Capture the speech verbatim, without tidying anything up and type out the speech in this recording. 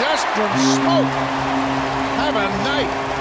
Justin Smoak. Have a night.